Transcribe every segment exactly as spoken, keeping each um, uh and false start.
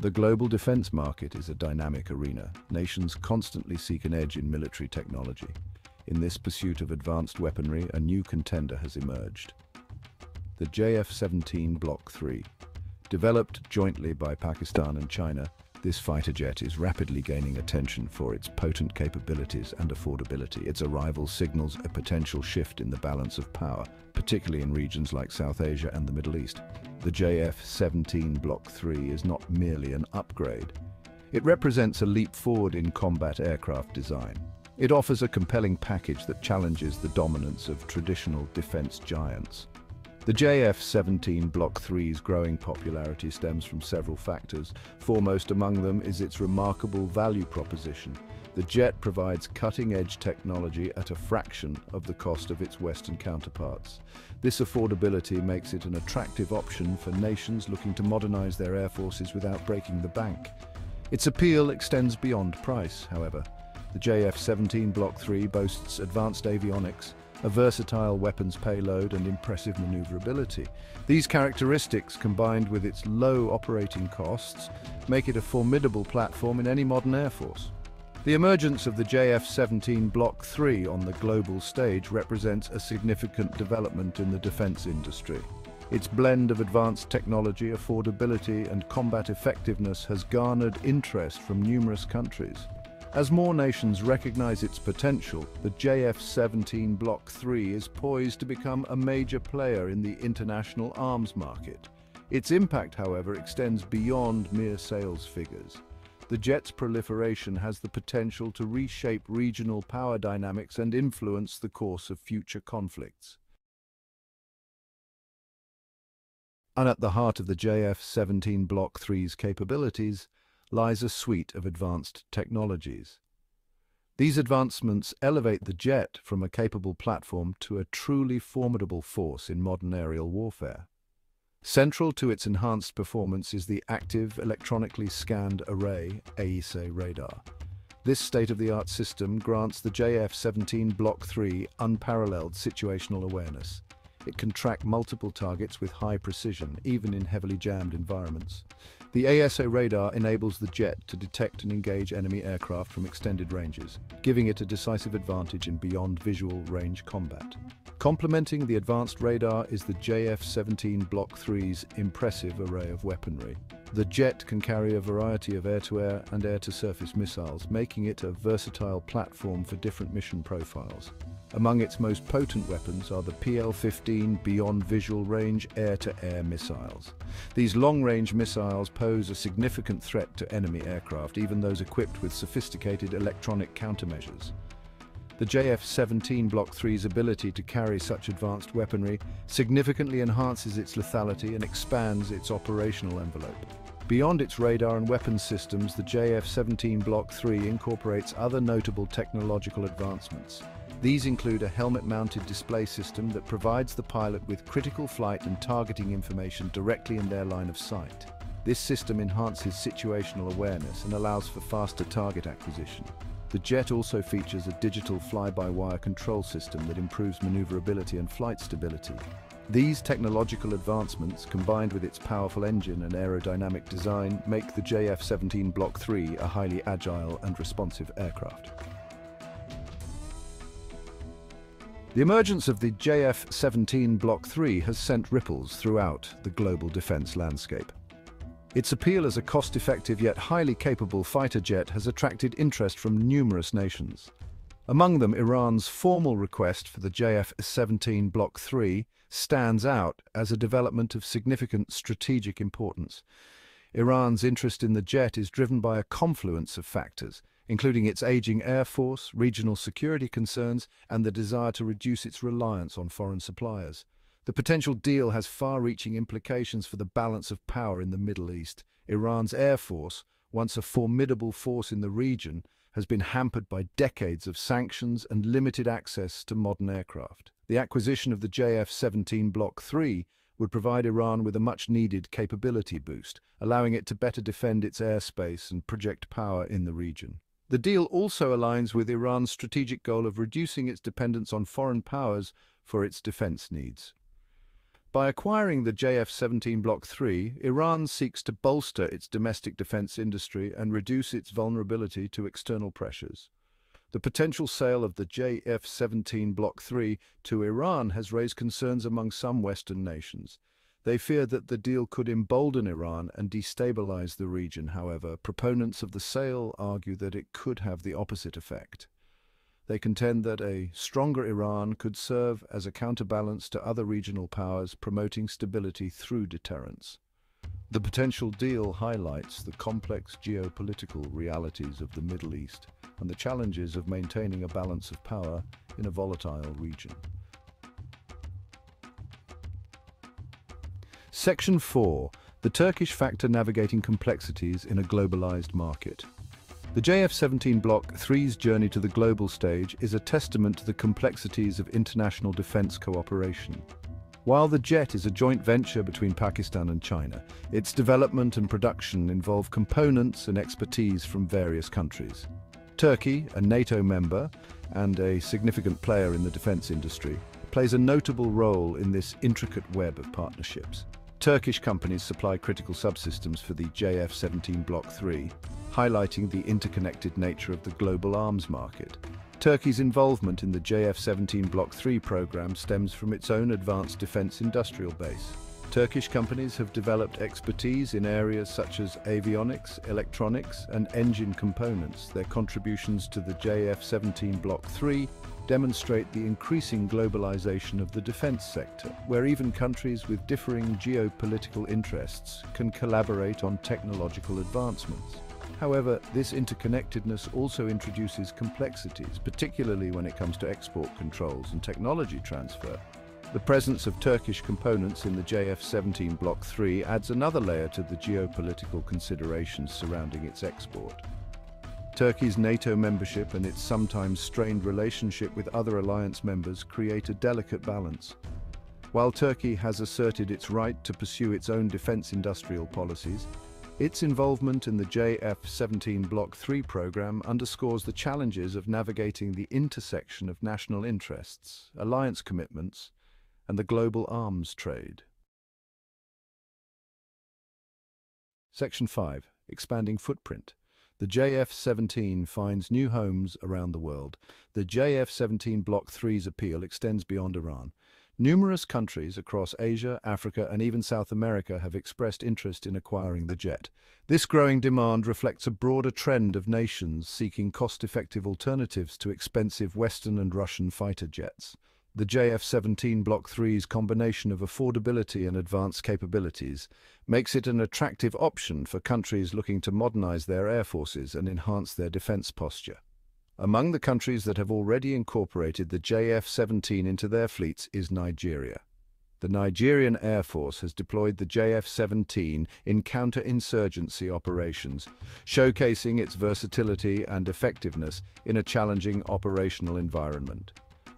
The global defense market is a dynamic arena. Nations constantly seek an edge in military technology. In this pursuit of advanced weaponry, a new contender has emerged. The J F seventeen Block three. Developed jointly by Pakistan and China, this fighter jet is rapidly gaining attention for its potent capabilities and affordability. Its arrival signals a potential shift in the balance of power, particularly in regions like South Asia and the Middle East. The J F seventeen Block three is not merely an upgrade. It represents a leap forward in combat aircraft design. It offers a compelling package that challenges the dominance of traditional defense giants. The J F seventeen Block three's growing popularity stems from several factors. Foremost among them is its remarkable value proposition. The jet provides cutting-edge technology at a fraction of the cost of its Western counterparts. This affordability makes it an attractive option for nations looking to modernize their air forces without breaking the bank. Its appeal extends beyond price, however. The J F seventeen Block three boasts advanced avionics, a versatile weapons payload and impressive maneuverability. These characteristics, combined with its low operating costs, make it a formidable platform in any modern air force. The emergence of the J F seventeen Block three on the global stage represents a significant development in the defense industry. Its blend of advanced technology, affordability, and combat effectiveness has garnered interest from numerous countries. As more nations recognize its potential, the J F seventeen Block three is poised to become a major player in the international arms market. Its impact, however, extends beyond mere sales figures. The jet's proliferation has the potential to reshape regional power dynamics and influence the course of future conflicts. And at the heart of the J F seventeen Block three's capabilities lies a suite of advanced technologies. These advancements elevate the jet from a capable platform to a truly formidable force in modern aerial warfare. Central to its enhanced performance is the Active Electronically Scanned Array A E S A radar. This state-of-the-art system grants the J F seventeen Block three unparalleled situational awareness. It can track multiple targets with high precision, even in heavily jammed environments. The A E S A radar enables the jet to detect and engage enemy aircraft from extended ranges, giving it a decisive advantage in beyond visual range combat. Complementing the advanced radar is the J F seventeen Block three's impressive array of weaponry. The jet can carry a variety of air-to-air and air-to-surface missiles, making it a versatile platform for different mission profiles. Among its most potent weapons are the P L fifteen Beyond Visual Range air-to-air missiles. These long-range missiles pose a significant threat to enemy aircraft, even those equipped with sophisticated electronic countermeasures. The J F seventeen Block three's ability to carry such advanced weaponry significantly enhances its lethality and expands its operational envelope. Beyond its radar and weapons systems, the J F seventeen Block three incorporates other notable technological advancements. These include a helmet-mounted display system that provides the pilot with critical flight and targeting information directly in their line of sight. This system enhances situational awareness and allows for faster target acquisition. The jet also features a digital fly-by-wire control system that improves maneuverability and flight stability. These technological advancements, combined with its powerful engine and aerodynamic design, make the J F seventeen Block three a highly agile and responsive aircraft. The emergence of the J F seventeen Block three has sent ripples throughout the global defense landscape. Its appeal as a cost-effective yet highly capable fighter jet has attracted interest from numerous nations. Among them, Iran's formal request for the J F seventeen Block three stands out as a development of significant strategic importance. Iran's interest in the jet is driven by a confluence of factors, including its aging air force, regional security concerns, and the desire to reduce its reliance on foreign suppliers. The potential deal has far-reaching implications for the balance of power in the Middle East. Iran's air force, once a formidable force in the region, has been hampered by decades of sanctions and limited access to modern aircraft. The acquisition of the J F seventeen Block three would provide Iran with a much-needed capability boost, allowing it to better defend its airspace and project power in the region. The deal also aligns with Iran's strategic goal of reducing its dependence on foreign powers for its defense needs. By acquiring the J F seventeen Block three, Iran seeks to bolster its domestic defense industry and reduce its vulnerability to external pressures. The potential sale of the J F seventeen Block three to Iran has raised concerns among some Western nations. They fear that the deal could embolden Iran and destabilize the region. However, proponents of the sale argue that it could have the opposite effect. They contend that a stronger Iran could serve as a counterbalance to other regional powers, promoting stability through deterrence. The potential deal highlights the complex geopolitical realities of the Middle East and the challenges of maintaining a balance of power in a volatile region. Section four. The Turkish factor navigating complexities in a globalized market. The J F seventeen Block three's journey to the global stage is a testament to the complexities of international defense cooperation. While the jet is a joint venture between Pakistan and China, its development and production involve components and expertise from various countries. Turkey, a NATO member and a significant player in the defense industry, plays a notable role in this intricate web of partnerships. Turkish companies supply critical subsystems for the J F seventeen Block three, highlighting the interconnected nature of the global arms market. Turkey's involvement in the J F seventeen Block three program stems from its own advanced defense industrial base. Turkish companies have developed expertise in areas such as avionics, electronics, and engine components. Their contributions to the J F seventeen Block three demonstrate the increasing globalization of the defense sector, where even countries with differing geopolitical interests can collaborate on technological advancements. However, this interconnectedness also introduces complexities, particularly when it comes to export controls and technology transfer. The presence of Turkish components in the J F seventeen Block three adds another layer to the geopolitical considerations surrounding its export. Turkey's NATO membership and its sometimes strained relationship with other alliance members create a delicate balance. While Turkey has asserted its right to pursue its own defense industrial policies, its involvement in the J F seventeen Block three program underscores the challenges of navigating the intersection of national interests, alliance commitments, and the global arms trade. Section five. Expanding footprint. The J F seventeen finds new homes around the world. The J F seventeen Block three's appeal extends beyond Iran. Numerous countries across Asia, Africa, and even South America have expressed interest in acquiring the jet. This growing demand reflects a broader trend of nations seeking cost-effective alternatives to expensive Western and Russian fighter jets. The J F seventeen Block three's combination of affordability and advanced capabilities makes it an attractive option for countries looking to modernize their air forces and enhance their defense posture. Among the countries that have already incorporated the J F seventeen into their fleets is Nigeria. The Nigerian Air Force has deployed the J F seventeen in counterinsurgency operations, showcasing its versatility and effectiveness in a challenging operational environment.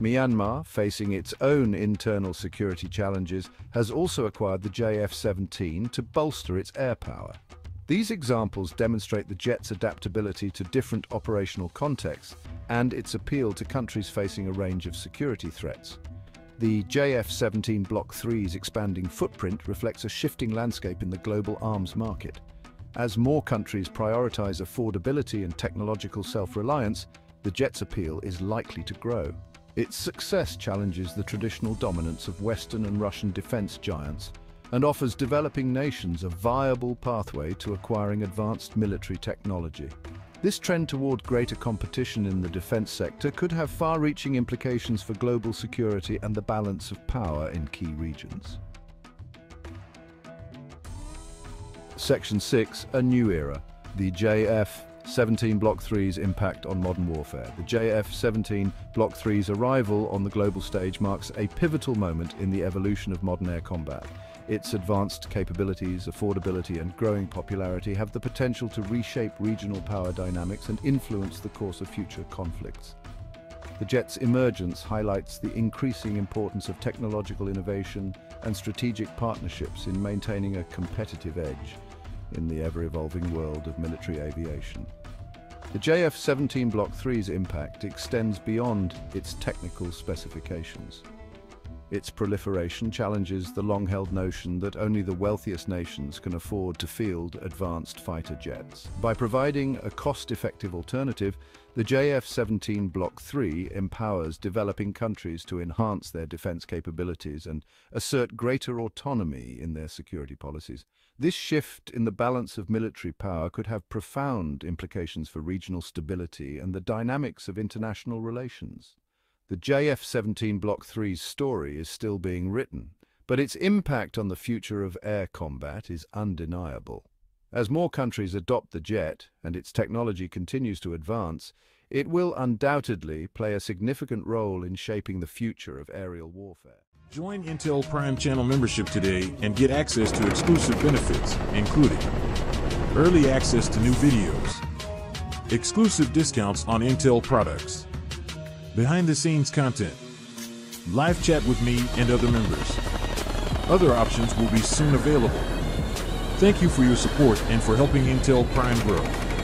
Myanmar, facing its own internal security challenges, has also acquired the J F seventeen to bolster its air power. These examples demonstrate the jet's adaptability to different operational contexts and its appeal to countries facing a range of security threats. The J F seventeen Block three's expanding footprint reflects a shifting landscape in the global arms market. As more countries prioritize affordability and technological self-reliance, the jet's appeal is likely to grow. Its success challenges the traditional dominance of Western and Russian defense giants and offers developing nations a viable pathway to acquiring advanced military technology. This trend toward greater competition in the defense sector could have far-reaching implications for global security and the balance of power in key regions. Section six. A new era. The J F seventeen Block three's impact on modern warfare. The J F seventeen Block three's arrival on the global stage marks a pivotal moment in the evolution of modern air combat. Its advanced capabilities, affordability, and growing popularity have the potential to reshape regional power dynamics and influence the course of future conflicts. The jet's emergence highlights the increasing importance of technological innovation and strategic partnerships in maintaining a competitive edge in the ever-evolving world of military aviation. The J F seventeen Block three's impact extends beyond its technical specifications. Its proliferation challenges the long-held notion that only the wealthiest nations can afford to field advanced fighter jets. By providing a cost-effective alternative, the J F seventeen Block three empowers developing countries to enhance their defense capabilities and assert greater autonomy in their security policies. This shift in the balance of military power could have profound implications for regional stability and the dynamics of international relations. The J F seventeen Block three's story is still being written, but its impact on the future of air combat is undeniable. As more countries adopt the jet and its technology continues to advance, it will undoubtedly play a significant role in shaping the future of aerial warfare. Join Intel Prime Channel membership today and get access to exclusive benefits, including early access to new videos, exclusive discounts on Intel products, behind-the-scenes content, live chat with me and other members. Other options will be soon available. Thank you for your support and for helping Intel Prime grow.